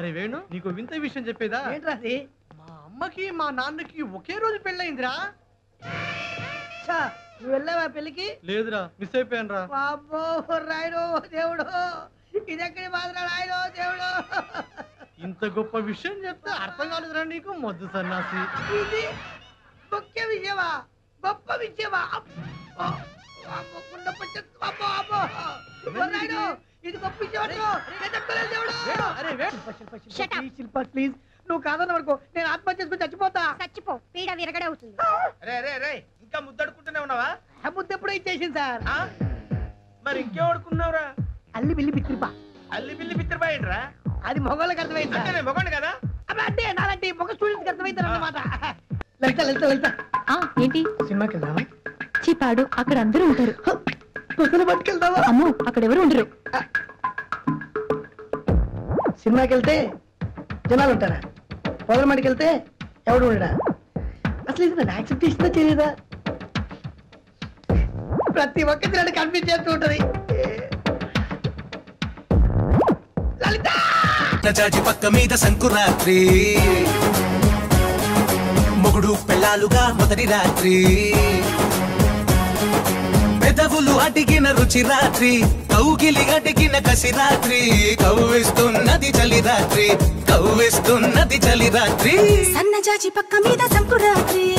అరే వేణు, నీకు వింత విషయం చెప్పేదా? ఏంటది? మా అమ్మకి మా నాన్నకి ఒకే రోజు పెళ్ళయిందిరా. నువ్వు వెళ్ళావా పెళ్ళికి? లేదురా, మిస్ అయిపోయాను రా. బాబో రాయుడు, దేవుడు ఇది ఎక్కడి బాధరా రాయుడు దేవుడు. ఇంత గొప్ప విషయం చెప్తే అర్థం కాలేదురా నీకు, మొద్దు సన్నాసి. ఇది ముఖ్య విషయమా? గొప్ప విషయమా? నువ్వు కాదని వరకు నేను ఆత్మహత్య చేసుకుని చచ్చిపోతా. చచ్చిపో, పీడ విరగడే అవుతుంది. ఇంకా ముద్దడుకుంటూనే ఉన్నావా? ముద్ద ఎప్పుడో ఇచ్చేసింది సార్. మరి ఇంకేం అడుకున్నావురా? అల్లి బిల్లి పిత్రిపా. అల్లి బిల్లి పిత్రిపా ఏంట్రా? అది మొగోళ్ళకి అర్థమైంది. మొగోండి కదా అంటే నాలంటే మొగ స్టూడెంట్స్కి అర్థమైతారన్నమాట. లలిత లలిత లలిత ఏంటి సినిమాకి వెళ్దామా? చీపాడు, అక్కడ అందరూ ఉంటారు. పట్టుకెళ్తావా? అమ్మో, అక్కడ ఎవరు ఉండరు. సినిమాకి వెళ్తే జనాలు ఉంటారా? పౌర్ణమాటికి వెళ్తే ఎవరు ఉండడా? అసలు ఇది నన్ను యాక్సెప్ట్ చేసినా చేయలేదా? ప్రతి ఒక్కరికి నన్ను కన్ఫ్యూజ్ చేస్తూ ఉంటుంది. చాచి పక్క మీద సంకురాత్రి, మొగుడు పెళ్ళాలుగా మొదటి రాత్రి, పెదవులు అడిగిన రుచి రాత్రి, కౌగిలి అడిగిన కసి రాత్రి, కవ్విస్తున్నది చలి రాత్రి, కవ్విస్తున్నది చలి రాత్రి, సన్నజాజి పక్క మీద సంకురాత్రి.